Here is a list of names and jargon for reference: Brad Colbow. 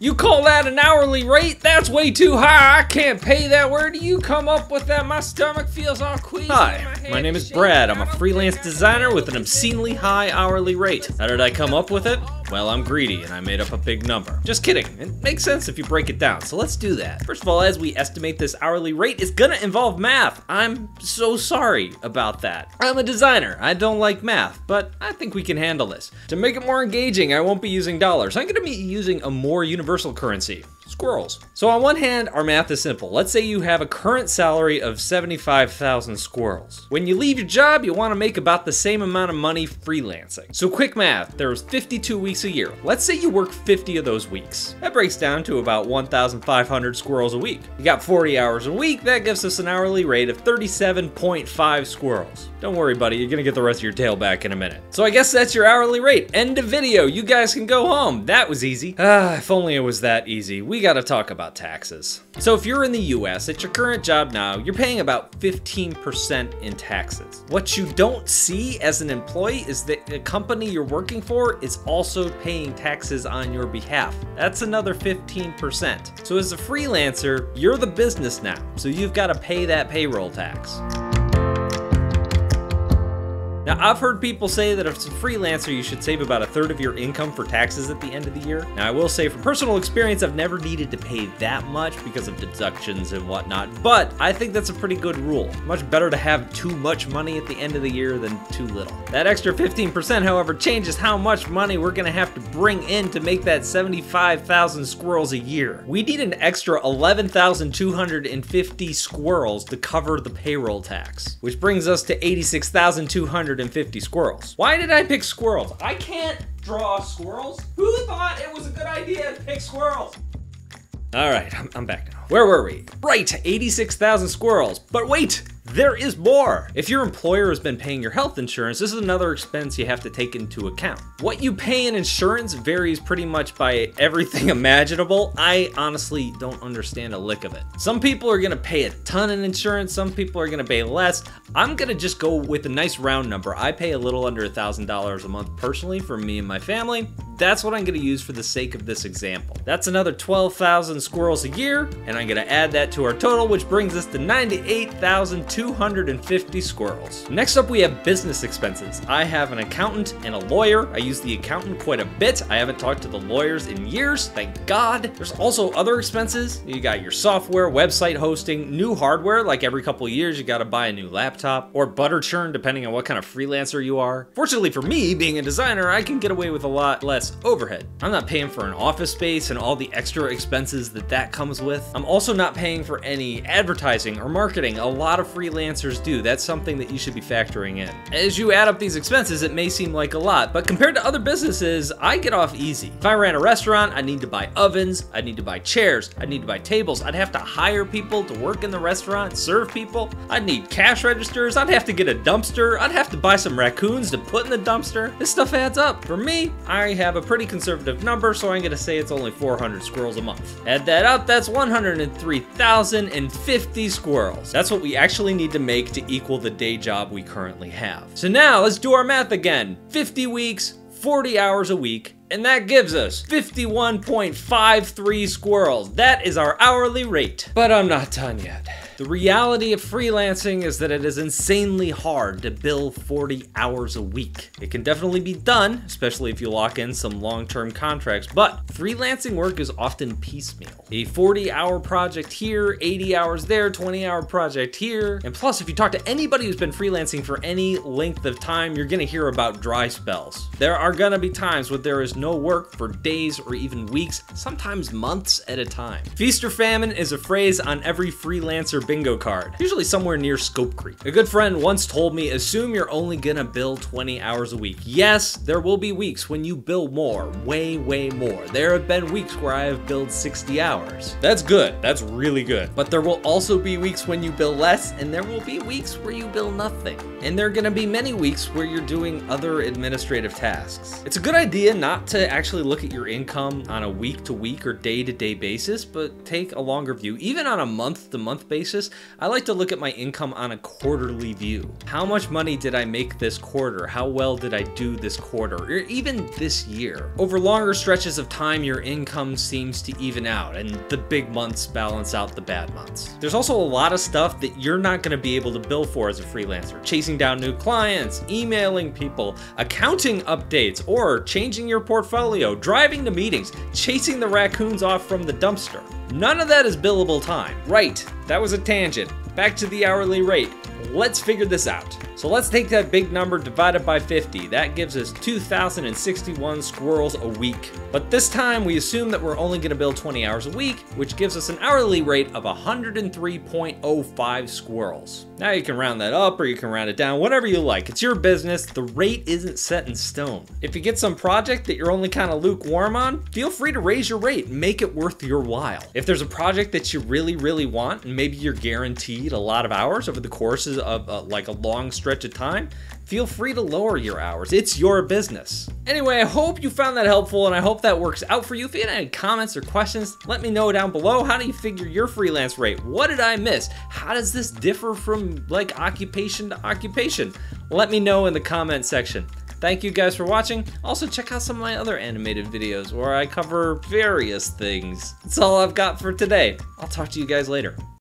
You call that an hourly rate? That's way too high. I can't pay that. Where do you come up with that? My stomach feels all queasy. Hi, my name is Brad. I'm a freelance designer with an obscenely high hourly rate. How did I come up with it? Well, I'm greedy and I made up a big number. Just kidding, it makes sense if you break it down, so let's do that. First of all, as we estimate this hourly rate, it's gonna involve math. I'm so sorry about that. I'm a designer, I don't like math, but I think we can handle this. To make it more engaging, I won't be using dollars. I'm gonna be using a more universal currency. Squirrels. So on one hand, our math is simple. Let's say you have a current salary of 75,000 squirrels. When you leave your job, you want to make about the same amount of money freelancing. So quick math, there's 52 weeks a year. Let's say you work 50 of those weeks. That breaks down to about 1,500 squirrels a week. You got 40 hours a week, that gives us an hourly rate of 37.5 squirrels. Don't worry, buddy, you're gonna get the rest of your tail back in a minute. So I guess that's your hourly rate. End of video, you guys can go home. That was easy. Ah, if only it was that easy. We gotta talk about taxes. So if you're in the US at your current job now, you're paying about 15% in taxes. What you don't see as an employee is that the company you're working for is also paying taxes on your behalf. That's another 15%. So as a freelancer, you're the business now. So you've gotta pay that payroll tax. Now, I've heard people say that if it's a freelancer, you should save about a third of your income for taxes at the end of the year. Now, I will say from personal experience, I've never needed to pay that much because of deductions and whatnot, but I think that's a pretty good rule. Much better to have too much money at the end of the year than too little. That extra 15%, however, changes how much money we're gonna have to bring in to make that 75,000 squirrels a year. We need an extra 11,250 squirrels to cover the payroll tax, which brings us to 86,250 squirrels. Why did I pick squirrels? I can't draw squirrels. Who thought it was a good idea to pick squirrels? All right, I'm back now. Where were we? Right, 86,000 squirrels, but wait, there is more. If your employer has been paying your health insurance, this is another expense you have to take into account. What you pay in insurance varies pretty much by everything imaginable. I honestly don't understand a lick of it. Some people are gonna pay a ton in insurance, some people are gonna pay less. I'm gonna just go with a nice round number. I pay a little under $1,000 a month personally for me and my family. That's what I'm gonna use for the sake of this example. That's another 12,000 squirrels a year, and I'm gonna add that to our total, which brings us to 98,250 squirrels. Next up, we have business expenses. I have an accountant and a lawyer. I use the accountant quite a bit. I haven't talked to the lawyers in years, thank God. There's also other expenses. You got your software, website hosting, new hardware, like every couple of years you gotta buy a new laptop, or butter churn, depending on what kind of freelancer you are. Fortunately for me, being a designer, I can get away with a lot less overhead. I'm not paying for an office space and all the extra expenses that comes with. I'm also not paying for any advertising or marketing. A lot of freelancers do. That's something that you should be factoring in. As you add up these expenses, it may seem like a lot, but compared to other businesses, I get off easy. If I ran a restaurant, I'd need to buy ovens, I'd need to buy chairs, I'd need to buy tables, I'd have to hire people to work in the restaurant, serve people, I'd need cash registers, I'd have to get a dumpster, I'd have to buy some raccoons to put in the dumpster. This stuff adds up. For me, I have a pretty conservative number, so I'm gonna say it's only 400 squirrels a month. Add that up, that's 103,050 squirrels. That's what we actually need to make to equal the day job we currently have. So now let's do our math again. 50 weeks, 40 hours a week, and that gives us 51.53 squirrels. That is our hourly rate. But I'm not done yet. The reality of freelancing is that it is insanely hard to bill 40 hours a week. It can definitely be done, especially if you lock in some long-term contracts, but freelancing work is often piecemeal. A 40-hour project here, 80 hours there, 20-hour project here. And plus, if you talk to anybody who's been freelancing for any length of time, you're gonna hear about dry spells. There are gonna be times where there is no work for days or even weeks, sometimes months at a time. Feast or famine is a phrase on every freelancer bingo card, usually somewhere near Scope Creek. A good friend once told me, assume you're only gonna bill 20 hours a week. Yes, there will be weeks when you bill more, way, way more. There have been weeks where I have billed 60 hours. That's good, that's really good. But there will also be weeks when you bill less, and there will be weeks where you bill nothing. And there are gonna be many weeks where you're doing other administrative tasks. It's a good idea not to actually look at your income on a week-to-week or day-to-day basis, but take a longer view. Even on a month-to-month basis, basis, I like to look at my income on a quarterly view. How much money did I make this quarter? How well did I do this quarter? Or even this year? Over longer stretches of time, your income seems to even out, and the big months balance out the bad months. There's also a lot of stuff that you're not going to be able to bill for as a freelancer. Chasing down new clients, emailing people, accounting updates, or changing your portfolio, driving to meetings, chasing the raccoons off from the dumpster. None of that is billable time. Right, that was a tangent. Back to the hourly rate. Let's figure this out. So let's take that big number divided by 50. That gives us 2,061 squirrels a week. But this time we assume that we're only gonna bill 20 hours a week, which gives us an hourly rate of 103.05 squirrels. Now you can round that up or you can round it down, whatever you like. It's your business. The rate isn't set in stone. If you get some project that you're only kind of lukewarm on, feel free to raise your rate and make it worth your while. If there's a project that you really, want, and maybe you're guaranteed a lot of hours over the courses of like a long stretch of time, feel free to lower your hours. It's your business. Anyway, I hope you found that helpful and I hope that works out for you. If you had any comments or questions, let me know down below. How do you figure your freelance rate? What did I miss? How does this differ from like occupation to occupation? Let me know in the comment section. Thank you guys for watching. Also check out some of my other animated videos where I cover various things. That's all I've got for today. I'll talk to you guys later.